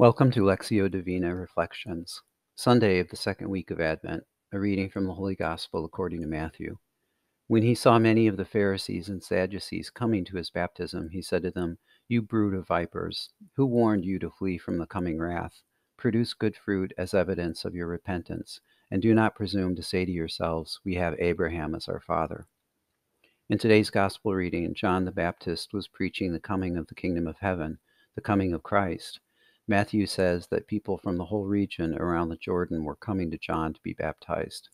Welcome to Lectio Divina Reflections, Sunday of the second week of Advent, a reading from the Holy Gospel according to Matthew. When he saw many of the Pharisees and Sadducees coming to his baptism, he said to them, "You brood of vipers, who warned you to flee from the coming wrath? Produce good fruit as evidence of your repentance, and do not presume to say to yourselves, 'We have Abraham as our father.'" In today's Gospel reading, John the Baptist was preaching the coming of the kingdom of heaven, the coming of Christ. Matthew says that people from the whole region around the Jordan were coming to John to be baptized.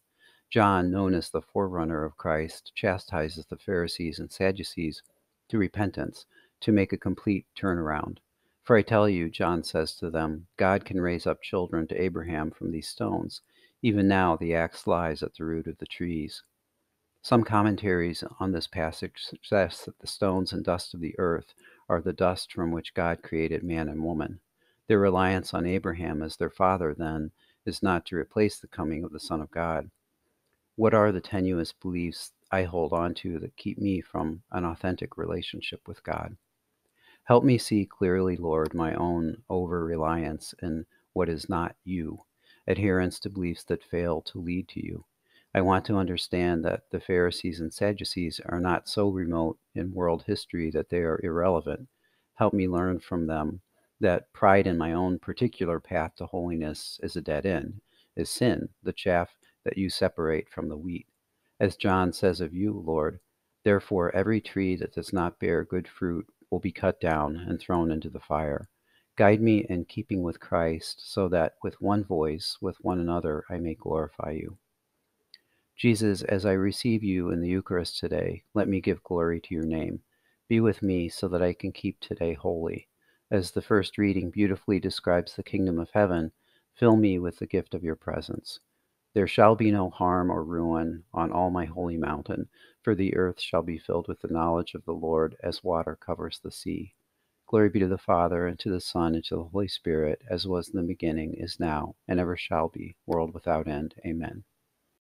John, known as the forerunner of Christ, chastises the Pharisees and Sadducees to repentance, to make a complete turnaround. "For I tell you," John says to them, "God can raise up children to Abraham from these stones. Even now the axe lies at the root of the trees." Some commentaries on this passage suggest that the stones and dust of the earth are the dust from which God created man and woman. Their reliance on Abraham as their father, then, is not to replace the coming of the Son of God. What are the tenuous beliefs I hold on to that keep me from an authentic relationship with God? Help me see clearly, Lord, my own over-reliance in what is not you, adherence to beliefs that fail to lead to you. I want to understand that the Pharisees and Sadducees are not so remote in world history that they are irrelevant. Help me learn from them that pride in my own particular path to holiness is a dead end, is sin, the chaff that you separate from the wheat. As John says of you, Lord, "Therefore every tree that does not bear good fruit will be cut down and thrown into the fire." Guide me in keeping with Christ, so that with one voice, with one another, I may glorify you. Jesus, as I receive you in the Eucharist today, let me give glory to your name. Be with me so that I can keep today holy. As the first reading beautifully describes the kingdom of heaven, fill me with the gift of your presence. "There shall be no harm or ruin on all my holy mountain, for the earth shall be filled with the knowledge of the Lord as water covers the sea." Glory be to the Father, and to the Son, and to the Holy Spirit, as was in the beginning, is now, and ever shall be, world without end. Amen.